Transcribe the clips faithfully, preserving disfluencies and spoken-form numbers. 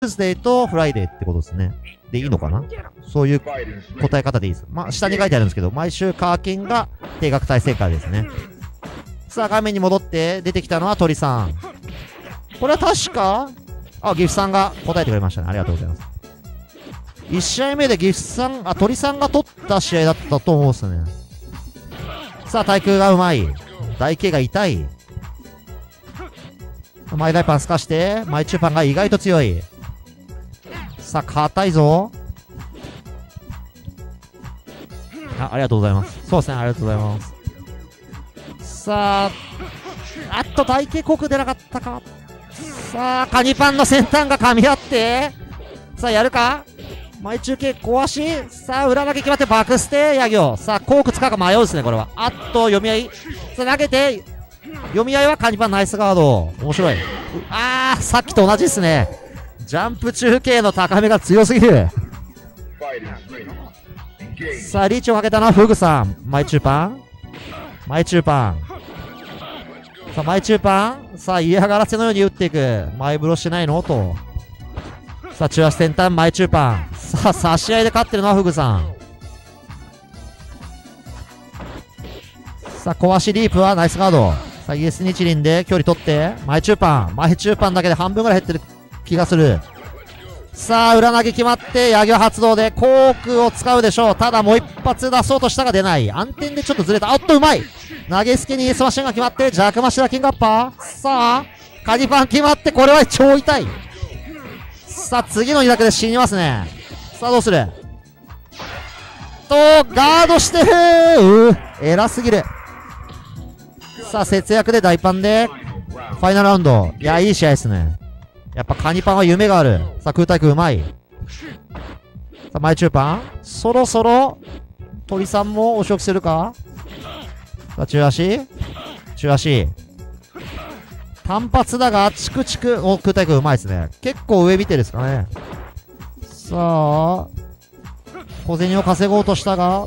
チューズデーとフライデーってことですね。で、いいのかな、そういう答え方でいいです。まあ、下に書いてあるんですけど、毎週課金が定額体制からですね。さあ、画面に戻って出てきたのは鳥さん。これは確か、あ、ギフさんが答えてくれましたね。ありがとうございます。いち試合目でギフさん、あ、鳥さんが取った試合だったと思うんですよね。さあ、対空がうまい。台形が痛い。前台パン透かして、前中パンが意外と強い。さあ、硬いぞ。あ、ありがとうございます。そうですね、ありがとうございます。さあ、あっと、台形濃く出なかったか。さあ、カニパンの先端が噛み合って、さあ、やるか前中継壊し、さあ、裏投げ決まってバックステー、ヤギョ。さあ、コーク使うか迷うですね、これは。あっと、読み合い。さあ、投げて、読み合いはカニパンナイスガード。面白い。あー、さっきと同じですね。ジャンプ中継の高めが強すぎる。さあ、リーチをかけたのはフグさん。前中パン前中パン。さあ、前中パンさあ、嫌がらせのように打っていく。前風呂しないのと。さあ、中足先端、前中パン。さあ、差し合いで勝ってるのはフグさん。さあ、壊しリープはナイスガード。さあ、イエス日輪で距離取って、前中パン。前中パンだけで半分ぐらい減ってる気がする。さあ、裏投げ決まって、ヤギは発動で、コークを使うでしょう。ただ、もう一発出そうとしたが出ない。暗転でちょっとずれた。あっと、うまい投げ付けにスマッシュが決まって、ジャクマシラキングアッパー。さあ、カニパン決まって、これは超痛い。さあ、次のに択で死にますね。さあ、どうすると、ガードしてるう偉すぎる。さあ、節約で大パンで、ファイナルラウンド。いや、いい試合ですね。やっぱカニパンは夢がある。さあ、空対空うまい。さあ、前中パンそろそろ、鳥さんもお仕置きするか。さあ、中足中足。単発だが、チクチク。お、空対空うまいですね。結構上見てるですかね。さあ、小銭を稼ごうとしたが、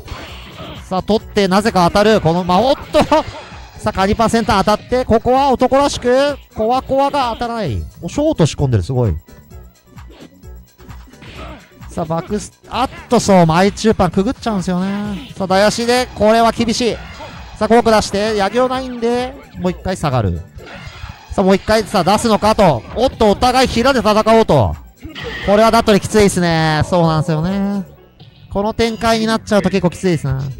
さあ、取って、なぜか当たる。この、ま、おっとさあ、カニパンセンター当たって、ここは男らしく、コワコワが当たらない。お、ショート仕込んでる、すごい。さあ、バックス、あっとそう、前中パンくぐっちゃうんですよね。さあ、台足で、これは厳しい。さあ、コーク出して、やぎょうないんで、もう一回下がる。さあ、もう一回、さあ、出すのかと。おっと、お互い平で戦おうと。これはダットリーきついですね。そうなんですよね。この展開になっちゃうと結構きついですね。